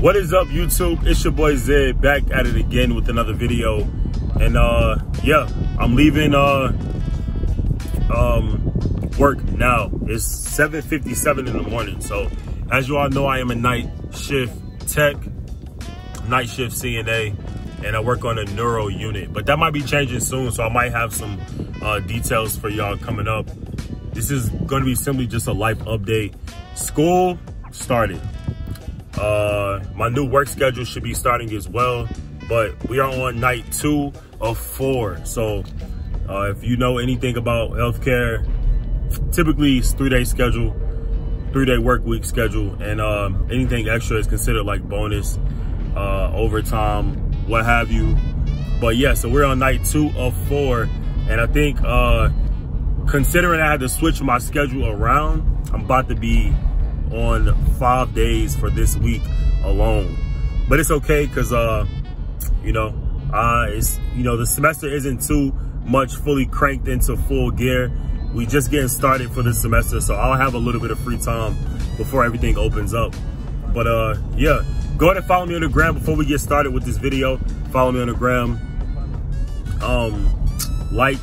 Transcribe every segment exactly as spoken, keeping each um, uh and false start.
What is up, YouTube? It's your boy Zed, back at it again with another video. And uh yeah, I'm leaving uh um work now. It's seven fifty-seven in the morning. So as you all know, I am a night shift tech, night shift C N A, and I work on a neuro unit, but that might be changing soon, so I might have some uh, details for y'all coming up. This is gonna be simply just a life update. School started. Uh, my new work schedule should be starting as well, but we are on night two of four. So uh, if you know anything about healthcare, typically it's three day schedule, three day work week schedule, and um, anything extra is considered like bonus, uh, overtime, what have you. But yeah, so we're on night two of four, and I think uh considering I had to switch my schedule around, I'm about to be on five days for this week alone. But it's okay, because uh you know uh it's you know the semester isn't too much fully cranked into full gear. We just getting started for this semester, so I'll have a little bit of free time before everything opens up. But uh yeah, go ahead and follow me on the gram before we get started with this video. Follow me on the gram. Um, like,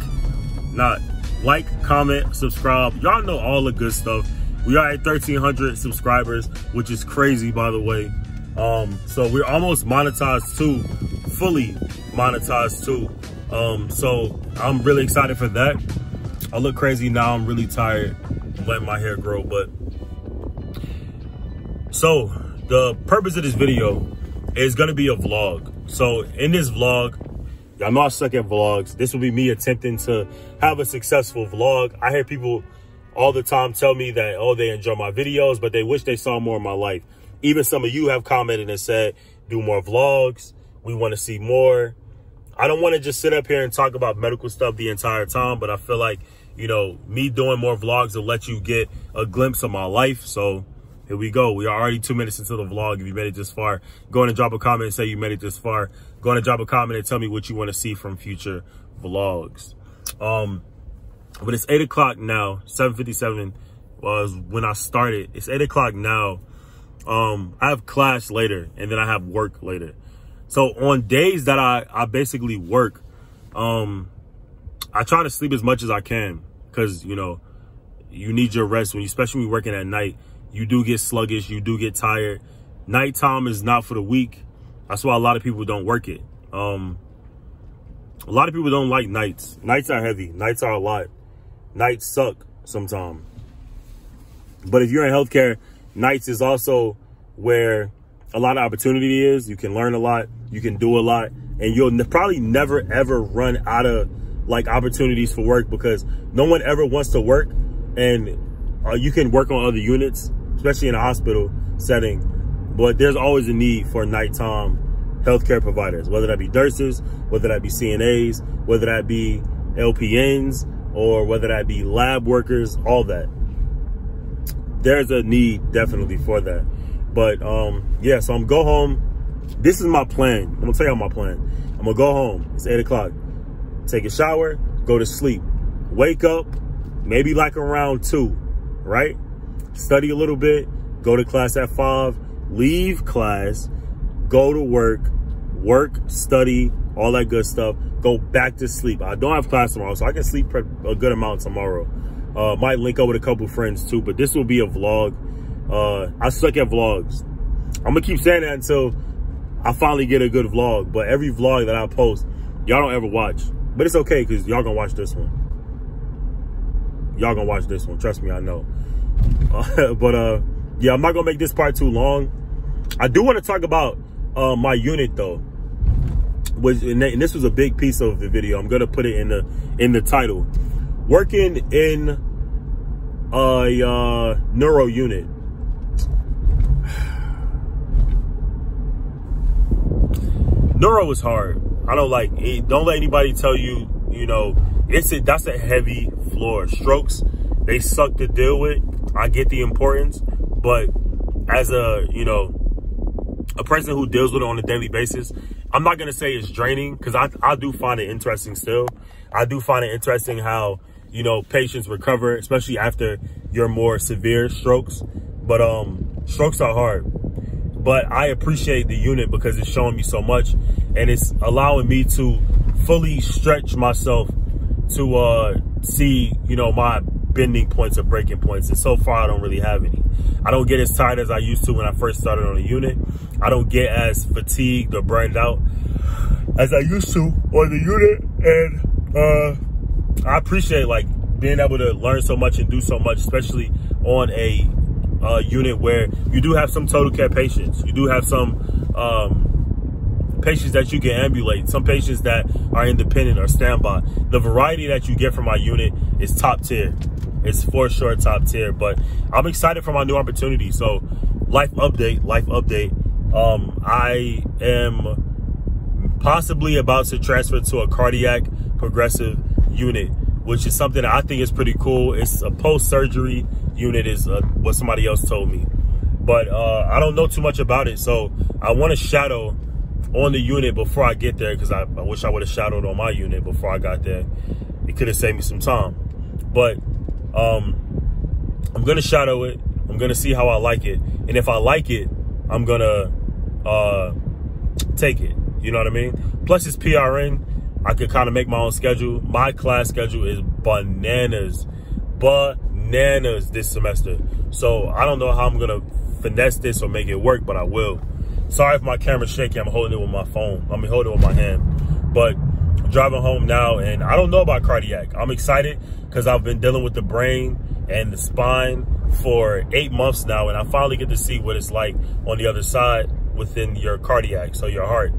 not like, comment, subscribe. Y'all know all the good stuff. We are at thirteen hundred subscribers, which is crazy, by the way. Um, so we're almost monetized too, fully monetized too. Um, so I'm really excited for that. I look crazy now. I'm really tired. I'm letting my hair grow, but so. The purpose of this video is gonna be a vlog. So in this vlog, y'all know I suck at vlogs. This will be me attempting to have a successful vlog. I hear people all the time tell me that, oh, they enjoy my videos, but they wish they saw more of my life. Even some of you have commented and said, do more vlogs. We wanna see more. I don't wanna just sit up here and talk about medical stuff the entire time, but I feel like, you know, me doing more vlogs will let you get a glimpse of my life. So here we go. We are already two minutes into the vlog. If you made it this far, go in and drop a comment and say you made it this far. Go in and drop a comment and tell me what you want to see from future vlogs. Um, but it's eight o'clock now. seven fifty-seven was when I started. It's eight o'clock now. Um, I have class later, and then I have work later. So on days that I, I basically work, um, I try to sleep as much as I can, because, you know, you need your rest, when you, especially when you're working at night. You do get sluggish, you do get tired. Nighttime is not for the weak. That's why a lot of people don't work it. Um, a lot of people don't like nights. Nights are heavy, nights are a lot. Nights suck sometimes. But if you're in healthcare, nights is also where a lot of opportunity is. You can learn a lot, you can do a lot, and you'll probably never ever run out of like opportunities for work, because no one ever wants to work, and uh, you can work on other units, especially in a hospital setting, but there's always a need for nighttime healthcare providers, whether that be nurses, whether that be C N As, whether that be L P Ns, or whether that be lab workers, all that. There's a need definitely for that. But um, yeah, so I'm gonna go home. This is my plan. I'm gonna tell y'all my plan. I'm gonna go home, it's eight o'clock. Take a shower, go to sleep. Wake up, maybe like around two, right? Study a little bit, go to class at five, leave class, go to work, work, study, all that good stuff, go back to sleep. I don't have class tomorrow, so I can sleep a good amount tomorrow. Uh, might link up with a couple friends too, but this will be a vlog. Uh, I suck at vlogs. I'm gonna keep saying that until I finally get a good vlog, but every vlog that I post, y'all don't ever watch, but it's okay, because y'all gonna watch this one. Y'all gonna watch this one, trust me, I know. Uh, but uh, yeah, I'm not gonna make this part too long. I do wanna talk about uh, my unit though. was, and this was a big piece of the video. I'm gonna put it in the in the title. Working in a uh, neuro unit. Neuro is hard. I don't like it. Don't let anybody tell you, you know, it's a, that's a heavy floor. Strokes, they suck to deal with. I get the importance, but as a, you know, a person who deals with it on a daily basis, I'm not going to say it's draining, because I, I do find it interesting still. I do find it interesting how, you know, patients recover, especially after your more severe strokes. But um, strokes are hard. But I appreciate the unit because it's showing me so much, and it's allowing me to fully stretch myself to uh, see, you know, my bending points or breaking points. And so far, I don't really have any. I don't get as tired as I used to when I first started on the unit. I don't get as fatigued or burned out as I used to on the unit. And uh, I appreciate like being able to learn so much and do so much, especially on a uh, unit where you do have some total care patients. You do have some um, patients that you can ambulate, some patients that are independent or standby. The variety that you get from my unit is top tier. It's for sure top tier, but I'm excited for my new opportunity. So life update, life update. Um, I am possibly about to transfer to a cardiac progressive unit, which is something that I think is pretty cool. It's a post-surgery unit is uh, what somebody else told me, but uh, I don't know too much about it. So I want to shadow on the unit before I get there, because I, I wish I would have shadowed on my unit before I got there. It could have saved me some time, but Um, I'm going to shadow it. I'm going to see how I like it. And if I like it, I'm going to uh, take it. You know what I mean? Plus it's P R N. I could kind of make my own schedule. My class schedule is bananas. Bananas this semester. So I don't know how I'm going to finesse this or make it work, but I will. Sorry if my camera's shaky. I'm holding it with my phone. I mean, holding it with my hand. But driving home now, and I don't know about cardiac. I'm excited because I've been dealing with the brain and the spine for eight months now, and I finally get to see what it's like on the other side within your cardiac, so your heart.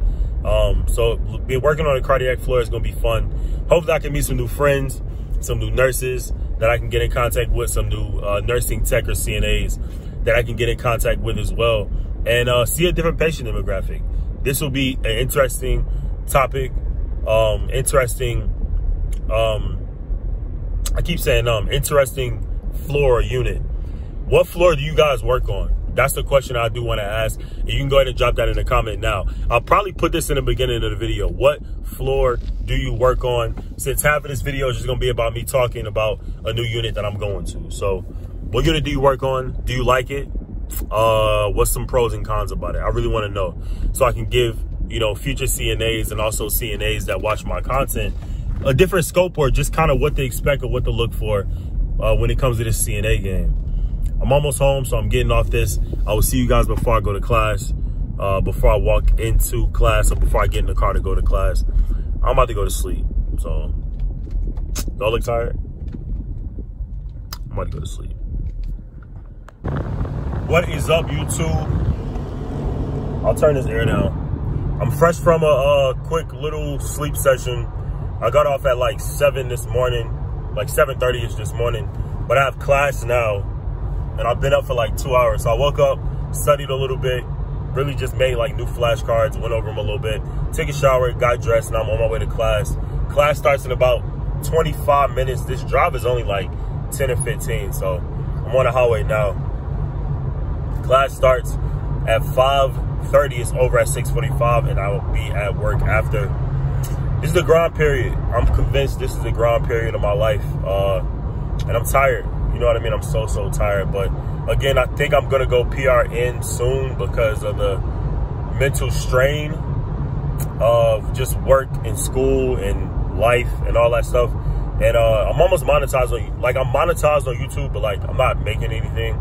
Um, so be working on the cardiac floor is going to be fun. Hopefully I can meet some new friends, some new nurses that I can get in contact with, some new uh, nursing tech or C N As that I can get in contact with as well, and uh, see a different patient demographic. This will be an interesting topic. Um, interesting, um, I keep saying, um, interesting floor unit. What floor do you guys work on? That's the question I do want to ask. And you can go ahead and drop that in the comment now. I'll probably put this in the beginning of the video. What floor do you work on? Since half of this video is just going to be about me talking about a new unit that I'm going to. So what unit do you work on? Do you like it? Uh, what's some pros and cons about it? I really want to know so I can give, you know, future C N As and also C N As that watch my content a different scope, or just kind of what to expect or what to look for uh, when it comes to this C N A game. I'm almost home, so I'm getting off this. I will see you guys before I go to class, uh, before I walk into class, or before I get in the car to go to class. I'm about to go to sleep, so y'all look tired? I'm about to go to sleep. What is up, YouTube? I'll turn this air down. I'm fresh from a, a quick little sleep session. I got off at like seven this morning, like seven thirty-ish this morning, but I have class now, and I've been up for like two hours. So I woke up, studied a little bit, really just made like new flashcards, went over them a little bit, took a shower, got dressed, and I'm on my way to class. Class starts in about twenty-five minutes. This drive is only like ten or fifteen, so I'm on the highway now. Class starts at five thirty, it's over at six forty-five, and I will be at work after. This is the grind period. I'm convinced this is the grind period of my life, uh, and I'm tired. You know what I mean? I'm so, so tired. But again, I think I'm going to go P R N soon because of the mental strain of just work and school and life and all that stuff. And uh, I'm almost monetized on, like, I'm monetized on YouTube, but like, I'm not making anything.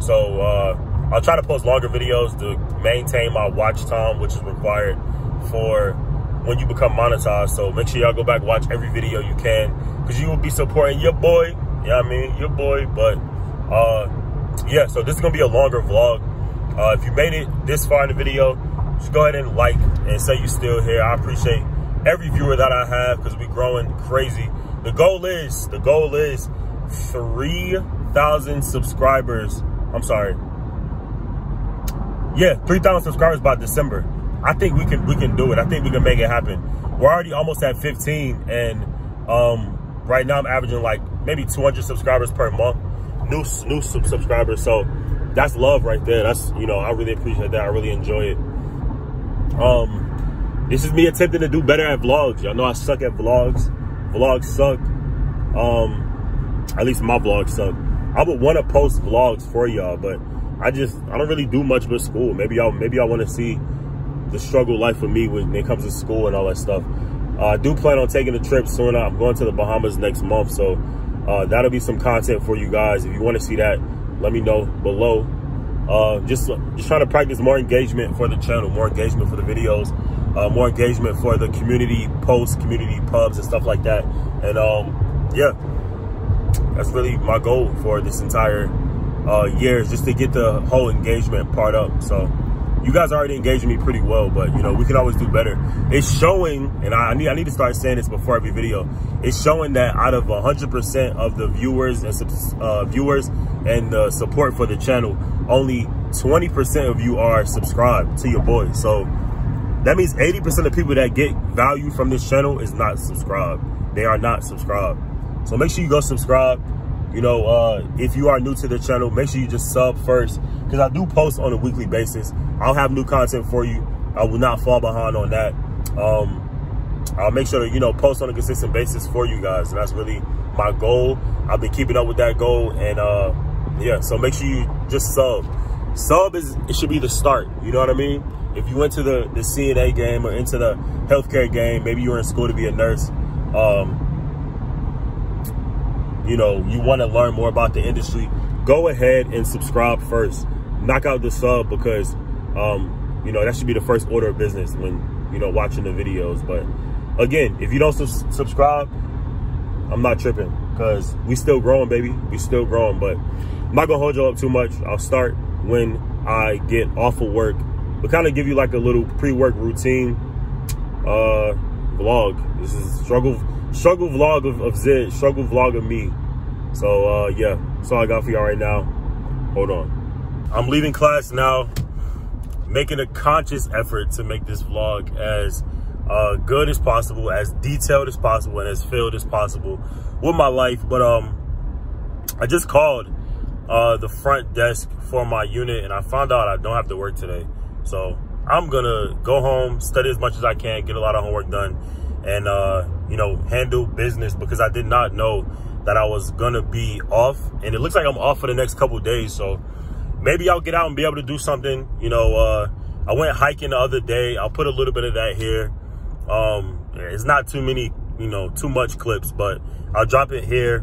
So, uh, I'll try to post longer videos to maintain my watch time, which is required for when you become monetized. So make sure y'all go back, watch every video you can, because you will be supporting your boy. You know what I mean? Your boy. But uh, yeah, so this is going to be a longer vlog. Uh, if you made it this far in the video, just go ahead and like, and say you're still here. I appreciate every viewer that I have, because we're growing crazy. The goal is, the goal is three thousand subscribers. I'm sorry. Yeah, three thousand subscribers by December. I think we can we can do it. I think we can make it happen. We're already almost at fifteen, and um, right now I'm averaging like maybe two hundred subscribers per month, new new sub subscribers. So that's love right there. That's, you know, I really appreciate that. I really enjoy it. Um, this is me attempting to do better at vlogs. Y'all know I suck at vlogs. Vlogs suck. Um, at least my vlogs suck. I would want to post vlogs for y'all, but I just I don't really do much with school. Maybe y'all maybe y'all want to see the struggle life for me when it comes to school and all that stuff. Uh, I do plan on taking a trip soon. I'm going to the Bahamas next month, so uh, that'll be some content for you guys. If you want to see that, let me know below. Uh, just, just trying to practice more engagement for the channel, more engagement for the videos, uh, more engagement for the community posts, community pubs, and stuff like that. And um, yeah, that's really my goal for this entire uh, year, is just to get the whole engagement part up. So you guys are already engaging me pretty well, but you know, we can always do better. It's showing, and I need I need to start saying this before every video. It's showing that out of one hundred percent of the viewers and uh, viewers and the support for the channel, only twenty percent of you are subscribed to your boy. So that means eighty percent of people that get value from this channel is not subscribed. They are not subscribed. So make sure you go subscribe. You know, uh, if you are new to the channel, make sure you just sub first, because I do post on a weekly basis. I'll have new content for you. I will not fall behind on that. Um, I'll make sure to, you know, post on a consistent basis for you guys. And that's really my goal. I've been keeping up with that goal. And uh, yeah, so make sure you just sub. Sub is, it should be the start. You know what I mean? If you went to the, the C N A game or into the healthcare game, maybe you were in school to be a nurse. Um, you know, you want to learn more about the industry, go ahead and subscribe first. Knock out the sub, because, um, you know, that should be the first order of business when, you know, watching the videos. But again, if you don't su subscribe, I'm not tripping, because we still growing, baby. We still growing, but I'm not going to hold you up too much. I'll start when I get off of work. We'll kind of give you like a little pre-work routine uh, vlog. This is struggle Struggle vlog of, of Zid, struggle vlog of me. So, uh, yeah, that's all I got for y'all right now. Hold on. I'm leaving class now, making a conscious effort to make this vlog as uh, good as possible, as detailed as possible, and as filled as possible with my life. But um, I just called uh, the front desk for my unit, and I found out I don't have to work today. So I'm gonna go home, study as much as I can, get a lot of homework done, and uh, you know, handle business, because I did not know that I was gonna be off, and it looks like I'm off for the next couple of days. So maybe I'll get out and be able to do something. You know, uh, I went hiking the other day. I'll put a little bit of that here. Um, it's not too many, you know, too much clips, but I'll drop it here.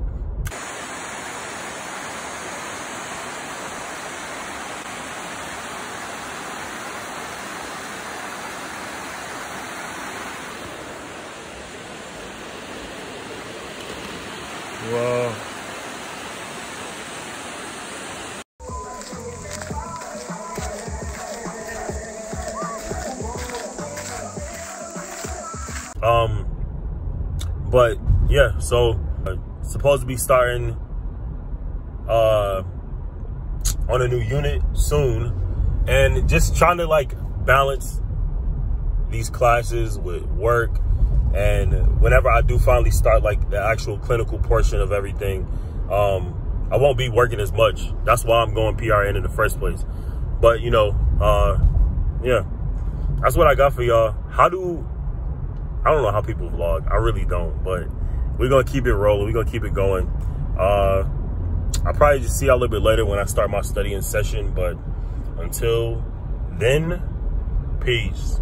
Wow. Um, but yeah, so uh, supposed to be starting uh on a new unit soon, and just trying to like balance these classes with work. And whenever I do finally start like the actual clinical portion of everything, um, I won't be working as much. That's why I'm going P R N in the first place. But you know, uh, yeah, that's what I got for y'all. How do, I don't know how people vlog. I really don't, but we're going to keep it rolling. We're going to keep it going. Uh, I'll probably just see y'all a little bit later when I start my studying session. But until then, peace.